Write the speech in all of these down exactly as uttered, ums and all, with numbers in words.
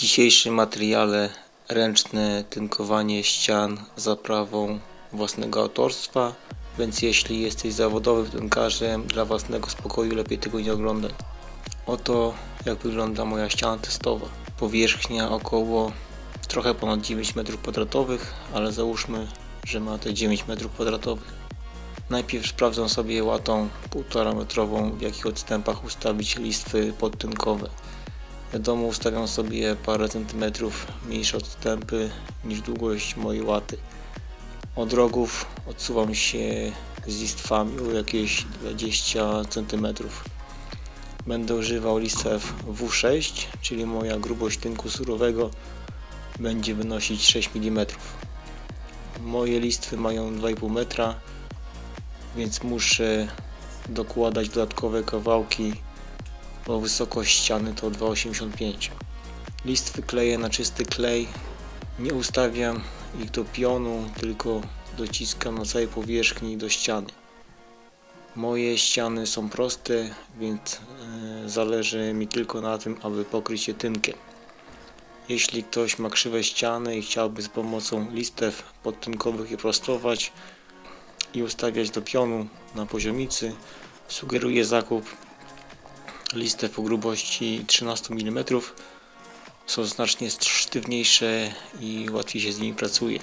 W dzisiejszym materiale ręczne tynkowanie ścian zaprawą własnego autorstwa, więc jeśli jesteś zawodowym tynkarzem, dla własnego spokoju lepiej tego nie oglądać. Oto jak wygląda moja ściana testowa. Powierzchnia około trochę ponad dziewięć metrów kwadratowych, ale załóżmy, że ma te dziewięć metrów kwadratowych. Najpierw sprawdzę sobie łatą półtora metrową, w jakich odstępach ustawić listwy podtynkowe. Wiadomo, ustawiam sobie parę centymetrów mniejsze odstępy niż długość mojej łaty. Od rogów odsuwam się z listwami o jakieś dwadzieścia centymetrów. Będę używał listw W sześć, czyli moja grubość tynku surowego będzie wynosić sześć milimetrów. Moje listwy mają dwa i pół metra, więc muszę dokładać dodatkowe kawałki, bo wysokość ściany to dwa osiemdziesiąt pięć. Listwy kleję na czysty klej, nie ustawiam ich do pionu, tylko dociskam na całej powierzchni do ściany. Moje ściany są proste, więc zależy mi tylko na tym, aby pokryć je tynkiem. Jeśli ktoś ma krzywe ściany i chciałby z pomocą listew podtynkowych je prostować i ustawiać do pionu na poziomicy, sugeruję zakup listew o grubości trzynaście milimetrów, są znacznie sztywniejsze i łatwiej się z nimi pracuje.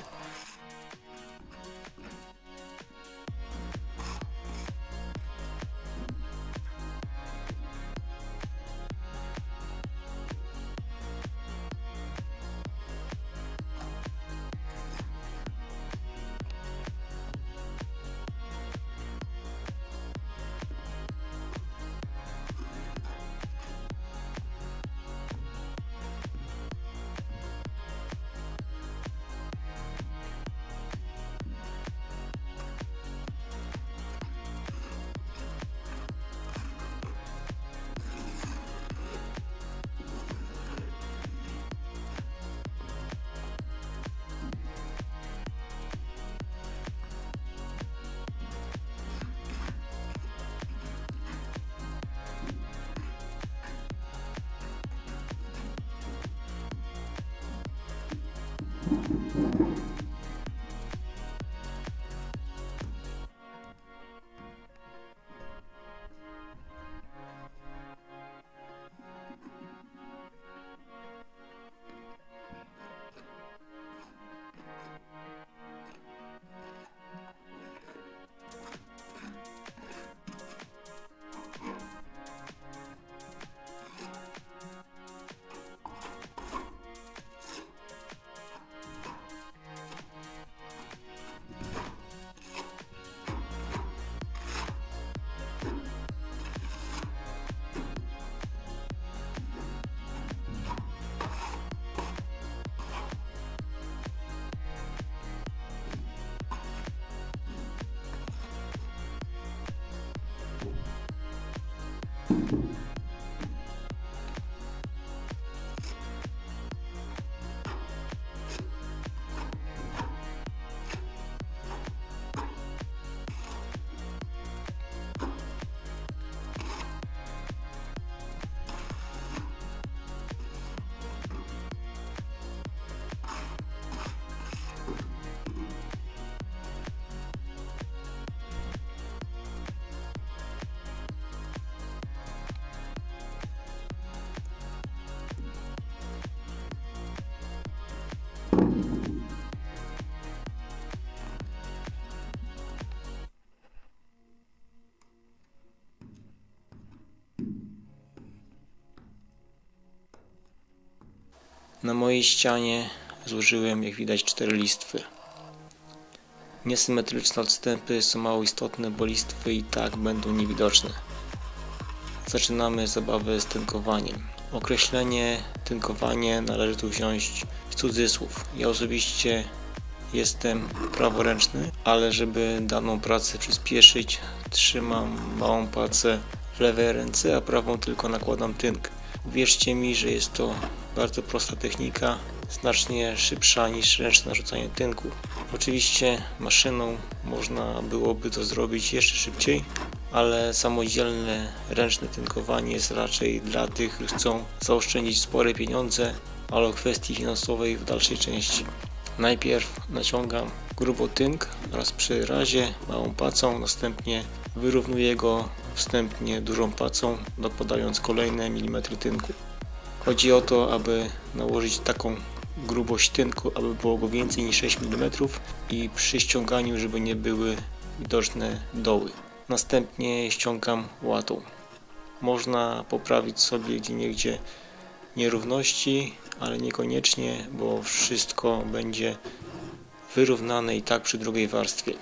Na mojej ścianie złożyłem, jak widać, cztery listwy. Niesymetryczne odstępy są mało istotne, bo listwy i tak będą niewidoczne. Zaczynamy zabawę z tynkowaniem. Określenie tynkowanie należy tu wziąć w cudzysłów. Ja osobiście jestem praworęczny, ale żeby daną pracę przyspieszyć, trzymam małą palcę w lewej ręce, a prawą tylko nakładam tynk. Uwierzcie mi, że jest to bardzo prosta technika, znacznie szybsza niż ręczne rzucanie tynku. Oczywiście maszyną można byłoby to zrobić jeszcze szybciej, ale samodzielne ręczne tynkowanie jest raczej dla tych, którzy chcą zaoszczędzić spore pieniądze ale o kwestii finansowej w dalszej części. Najpierw naciągam grubo tynk oraz przy razie małą pacą, następnie wyrównuję go wstępnie dużą pacą, dokładając kolejne milimetry tynku. Chodzi o to, aby nałożyć taką grubość tynku, aby było go więcej niż sześć milimetrów i przy ściąganiu, żeby nie były widoczne doły. Następnie ściągam łatą. Można poprawić sobie gdzieniegdzie nierówności, ale niekoniecznie, bo wszystko będzie wyrównane i tak przy drugiej warstwie.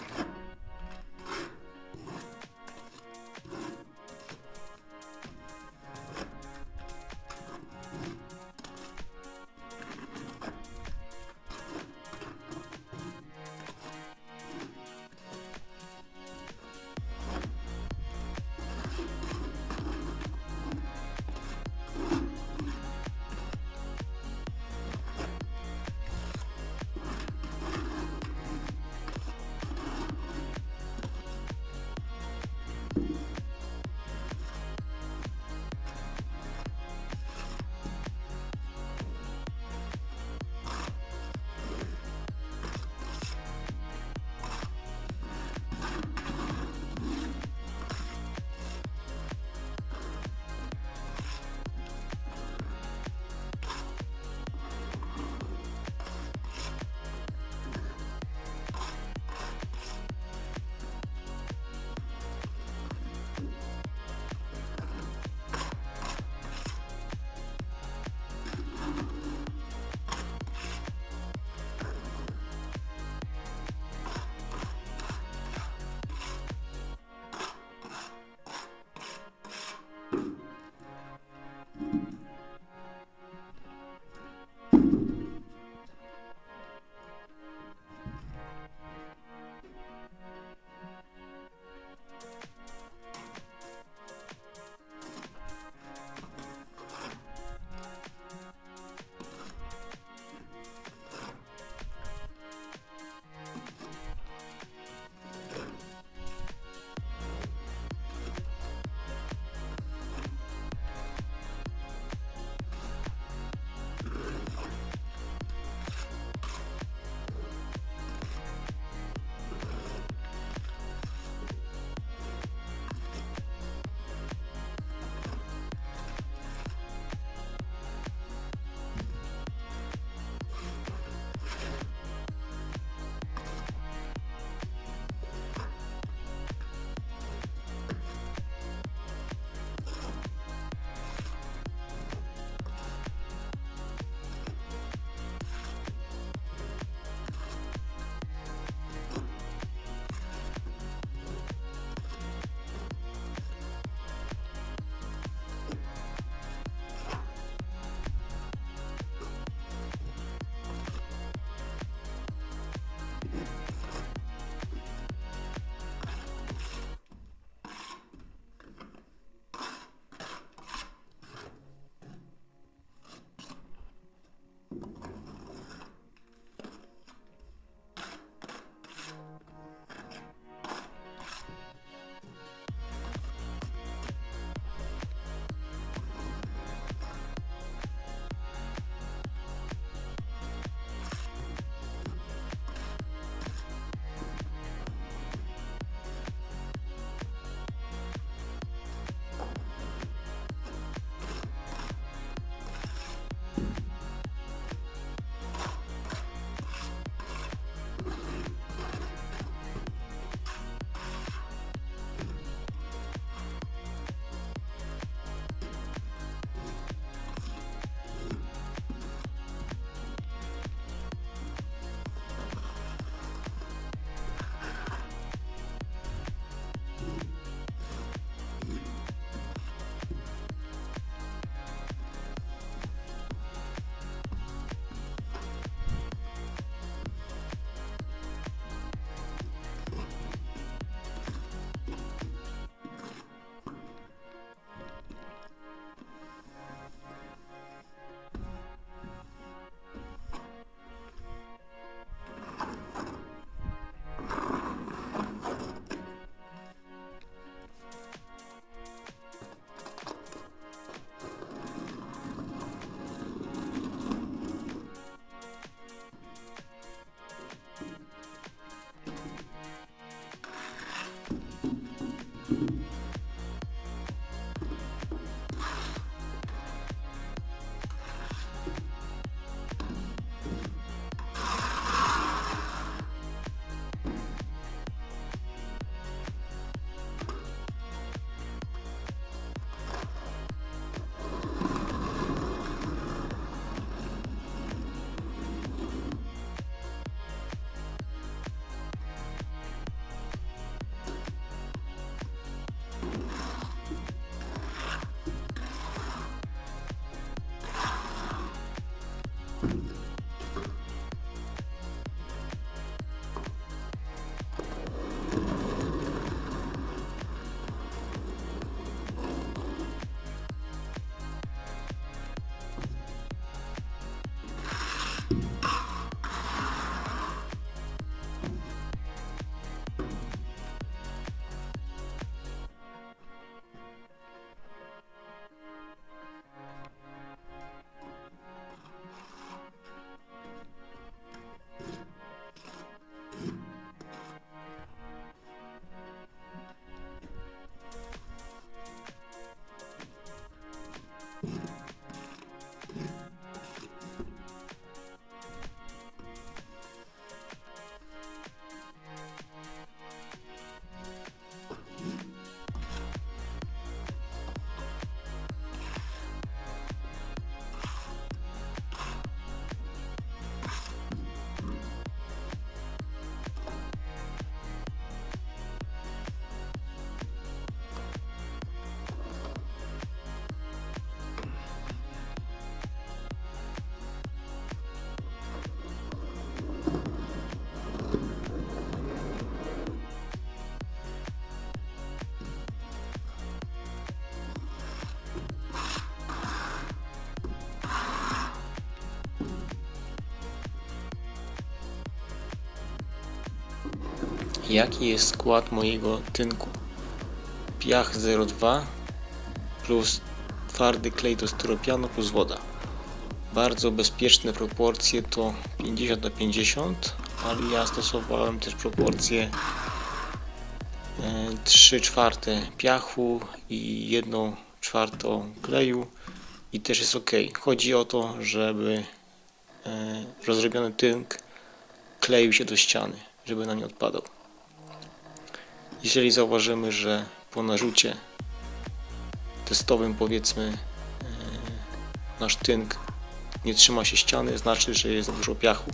Jaki jest skład mojego tynku? Piach zero przecinek dwa plus twardy klej do styropianu plus woda. Bardzo bezpieczne proporcje to pięćdziesiąt na pięćdziesiąt, ale ja stosowałem też proporcje trzy czwarte piachu i jedną czwartą kleju i też jest ok. Chodzi o to, żeby rozrobiony tynk kleił się do ściany, żeby nam nie odpadał. Jeżeli zauważymy, że po narzucie testowym, powiedzmy, nasz tynk nie trzyma się ściany, znaczy, że jest dużo piachu.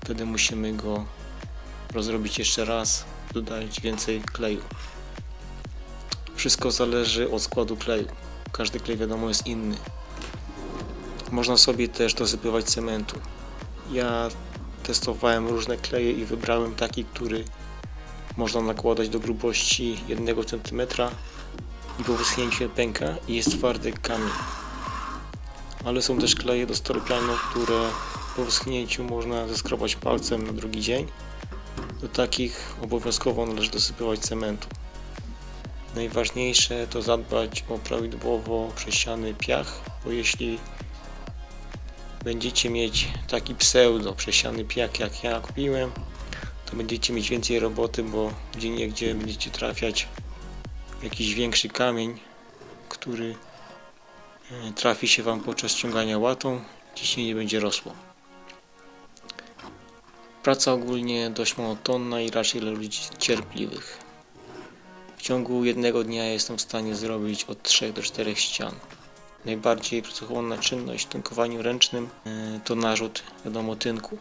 Wtedy musimy go rozrobić jeszcze raz, dodać więcej kleju. Wszystko zależy od składu kleju. Każdy klej, wiadomo, jest inny. Można sobie też dosypywać cementu. Ja testowałem różne kleje i wybrałem taki, który można nakładać do grubości jednego centymetra i po wyschnięciu pęka i jest twardy kamień. Ale są też kleje do styropianu, które po wyschnięciu można zeskrobać palcem na drugi dzień. Do takich obowiązkowo należy dosypywać cementu. Najważniejsze to zadbać o prawidłowo przesiany piach, bo jeśli będziecie mieć taki pseudo przesiany piach jak ja kupiłem, to będziecie mieć więcej roboty, bo gdzieniegdzie będziecie trafiać jakiś większy kamień, który trafi się wam podczas ściągania łatą, ciśnienie będzie rosło. Praca ogólnie dość monotonna i raczej dla ludzi cierpliwych. W ciągu jednego dnia jestem w stanie zrobić od trzech do czterech ścian. Najbardziej pracochłonna czynność w tynkowaniu ręcznym to narzut, wiadomo, tynku.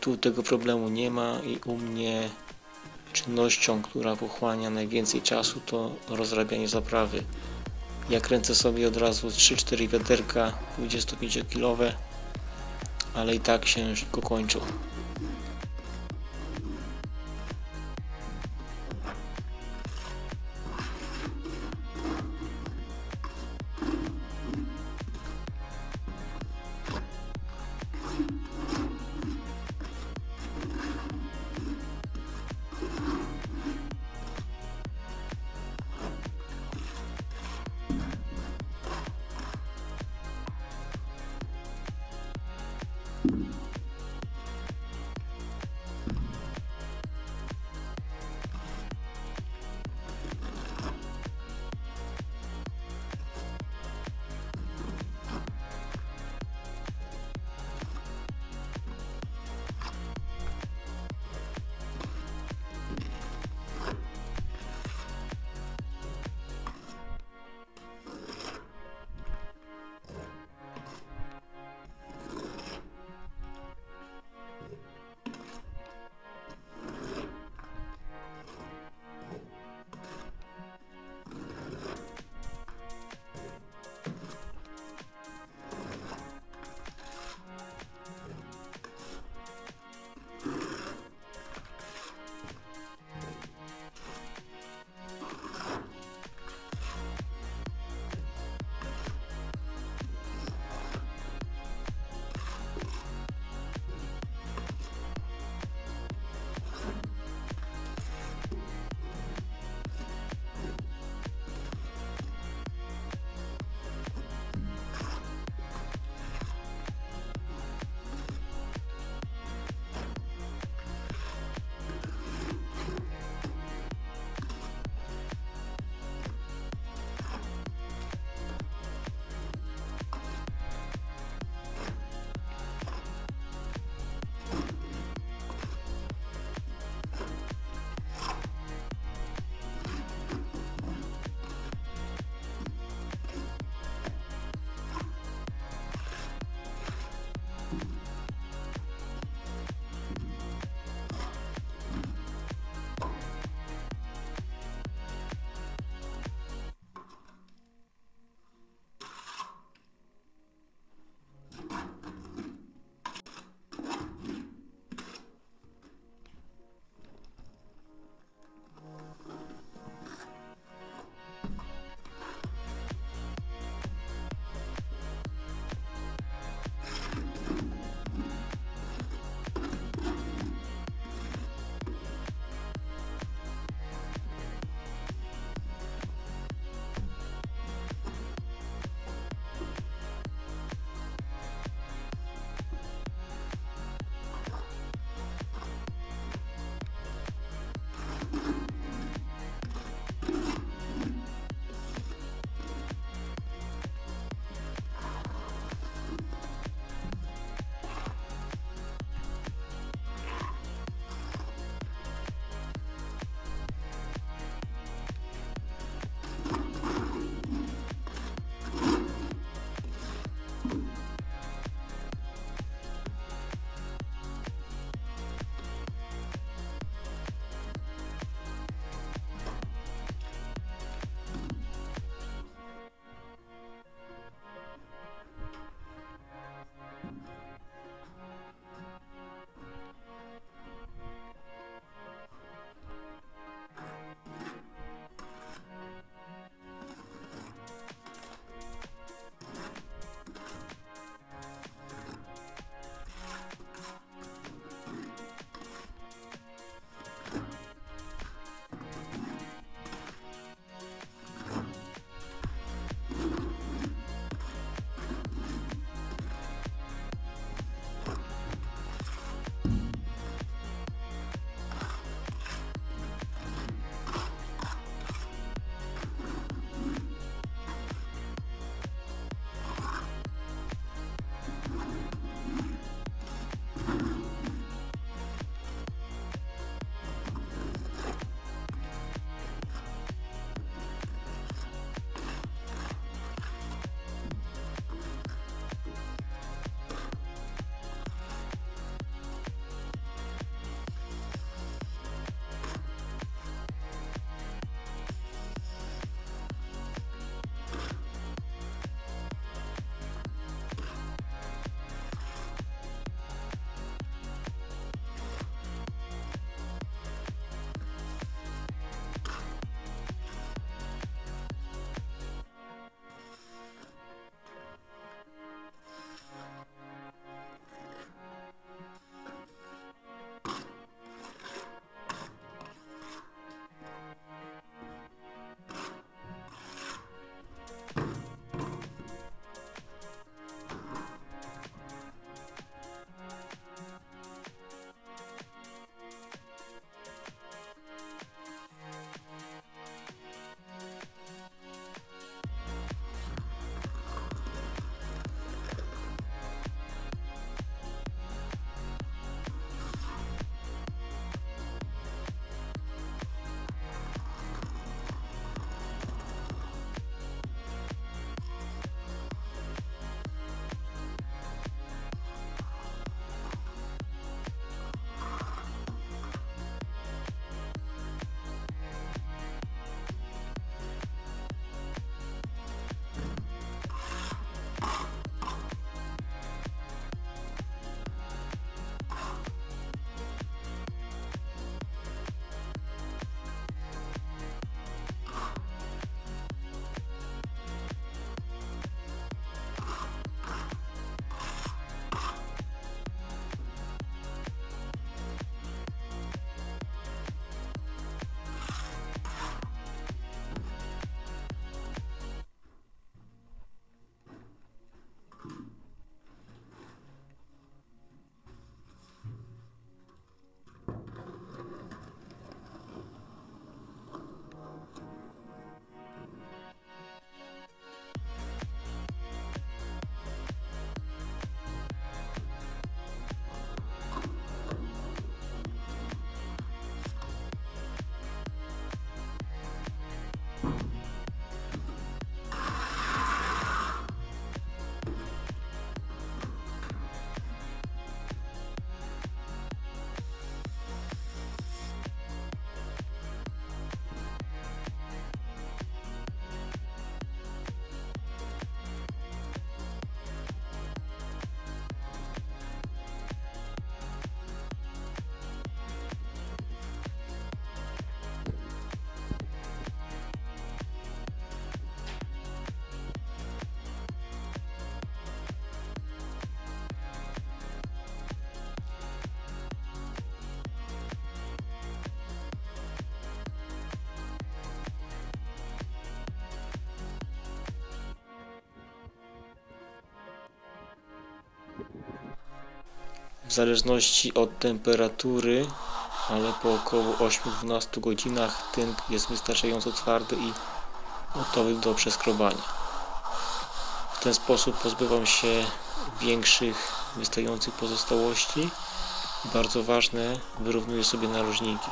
Tu tego problemu nie ma i u mnie czynnością, która pochłania najwięcej czasu, to rozrabianie zaprawy. Ja kręcę sobie od razu trzy cztery wiaderka dwudziestopięciokilowe, ale i tak się szybko kończą. w zależności od temperatury, ale po około ośmiu do dwunastu godzinach tynk jest wystarczająco twardy i gotowy do przeskrobania. W ten sposób pozbywam się większych wystających pozostałości. Bardzo ważne, wyrównuję sobie narożniki.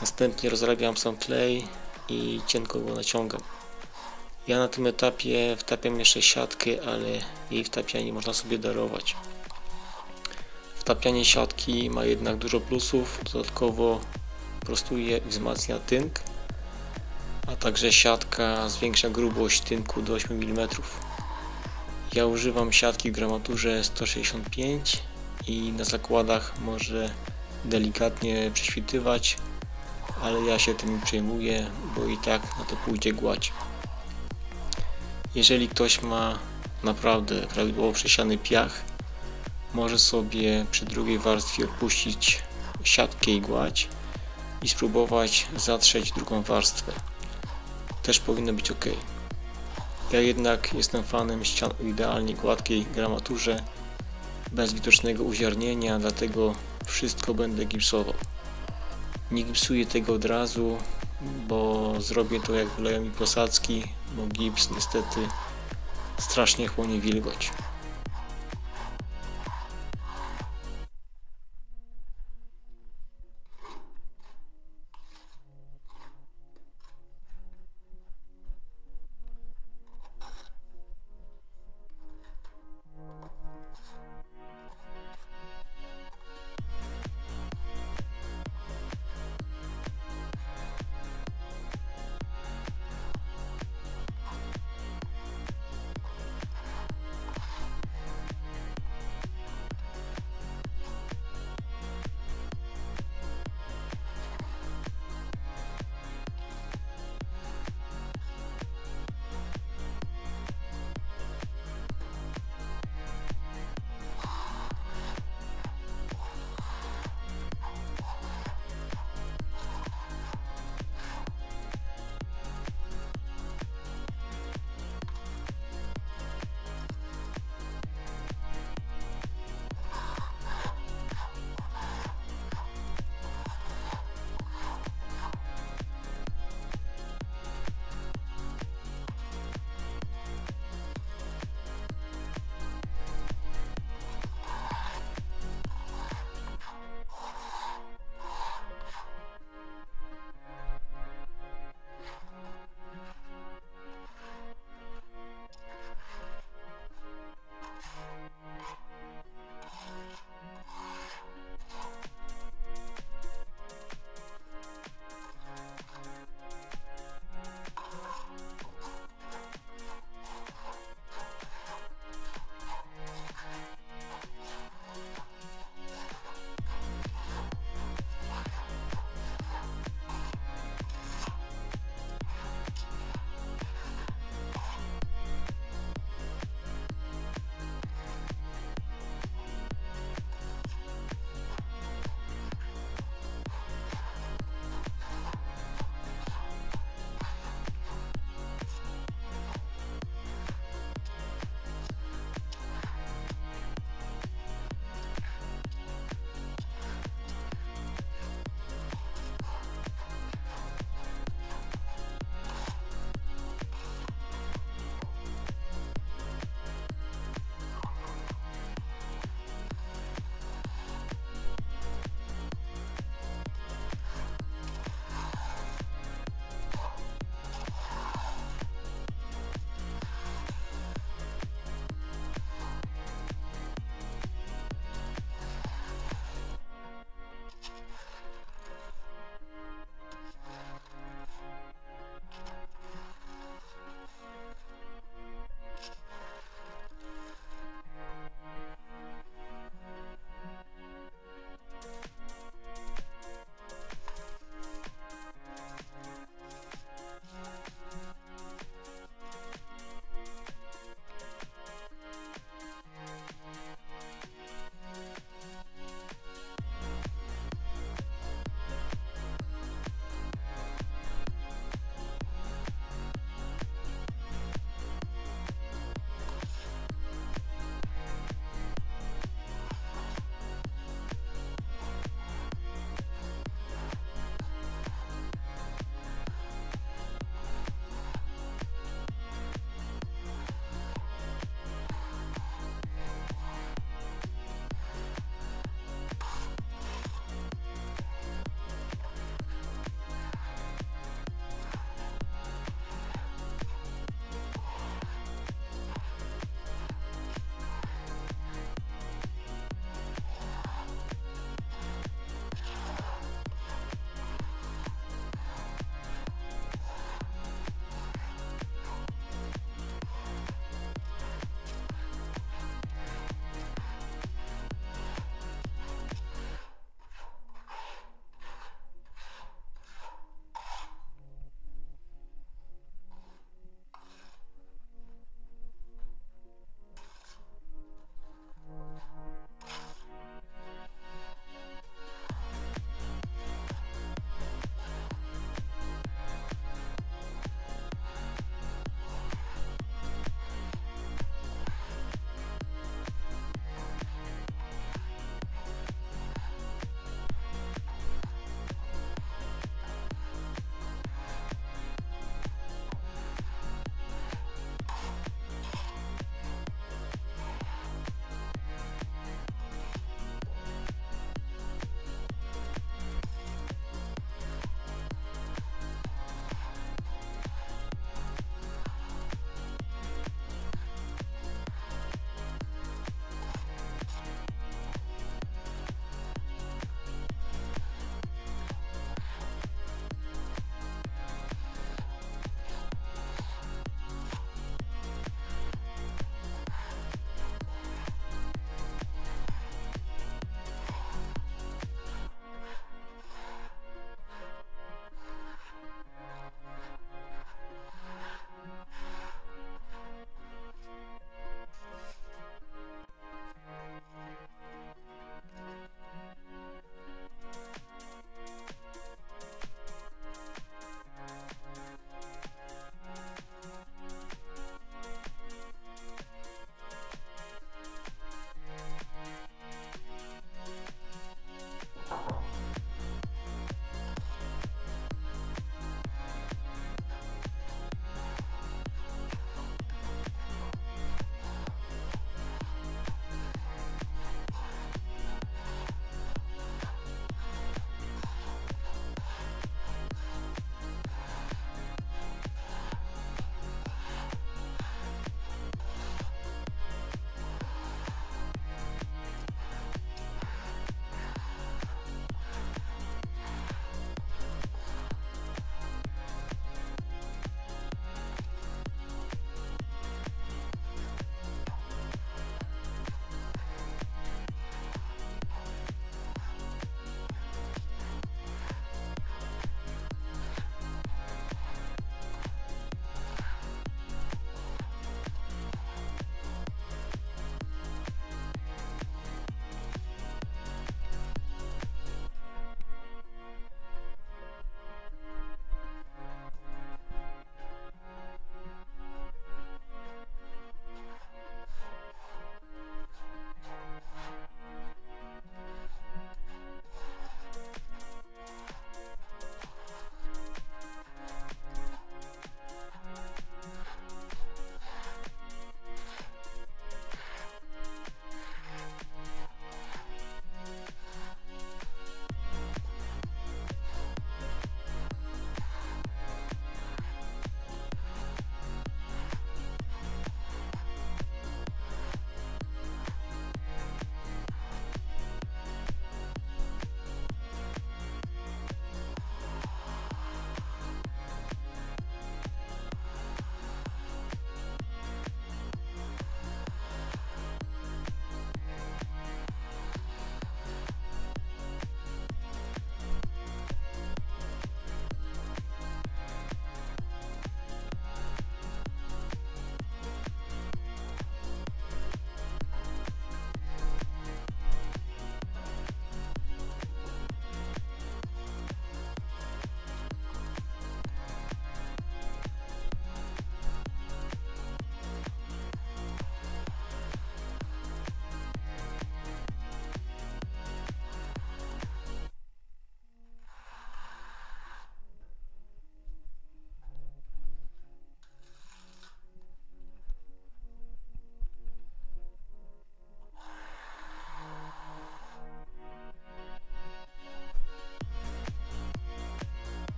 Następnie rozrabiam sam klej i cienko go naciągam. Ja na tym etapie wtapiam jeszcze siatkę, ale jej wtapianie można sobie darować. Wtapianie siatki ma jednak dużo plusów, dodatkowo prostuje i wzmacnia tynk, a także siatka zwiększa grubość tynku do ośmiu milimetrów. Ja używam siatki w gramaturze sto sześćdziesiąt pięć i na zakładach może delikatnie prześwitywać, ale ja się tym nie przejmuję, bo i tak na to pójdzie gładź. Jeżeli ktoś ma naprawdę prawidłowo przesiany piach, może sobie przy drugiej warstwie opuścić siatkę i gładź i spróbować zatrzeć drugą warstwę. Też powinno być ok. Ja jednak jestem fanem ścian o idealnie gładkiej gramaturze, bez widocznego uziarnienia, dlatego wszystko będę gipsował. Nie gipsuję tego od razu, bo zrobię to jak wyleją mi posadzki, bo gips niestety strasznie chłonie wilgoć.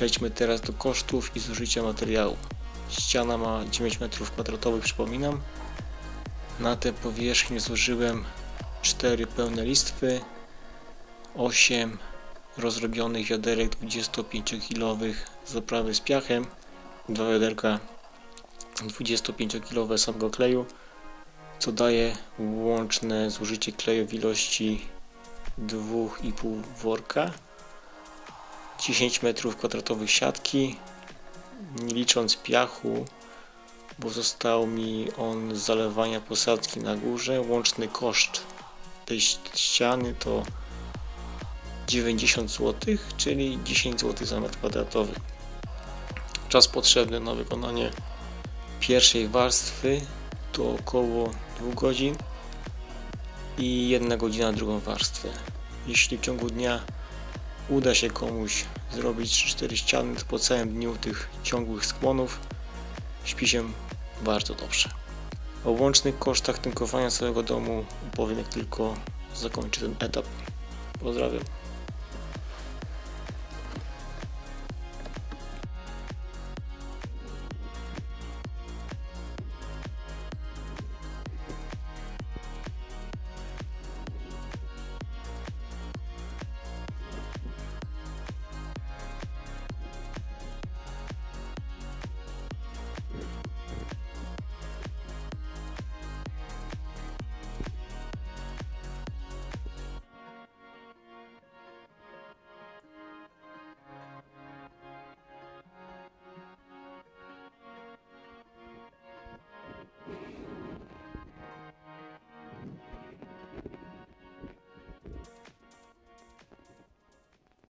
Przejdźmy teraz do kosztów i zużycia materiału. Ściana ma dziewięć metrów kwadratowych, przypominam. Na tę powierzchnię zużyłem cztery pełne listwy, osiem rozrobionych wiaderek dwudziestopięciokilowych z oprawy z piachem, dwa wiaderka dwudziestopięciokilowe samego kleju, co daje łączne zużycie kleju w ilości dwa i pół worka, dziesięć metrów kwadratowych siatki, nie licząc piachu, bo został mi on z zalewania posadzki na górze. Łączny koszt tej ściany to dziewięćdziesiąt złotych, czyli dziesięć złotych za metr kwadratowy. Czas potrzebny na wykonanie pierwszej warstwy to około dwóch godzin i jedna godzina na drugą warstwę. Jeśli w ciągu dnia uda się komuś zrobić trzy cztery ściany, to po całym dniu tych ciągłych skłonów śpi się bardzo dobrze. O łącznych kosztach tynkowania całego domu opowiem, jak tylko zakończę ten etap. Pozdrawiam.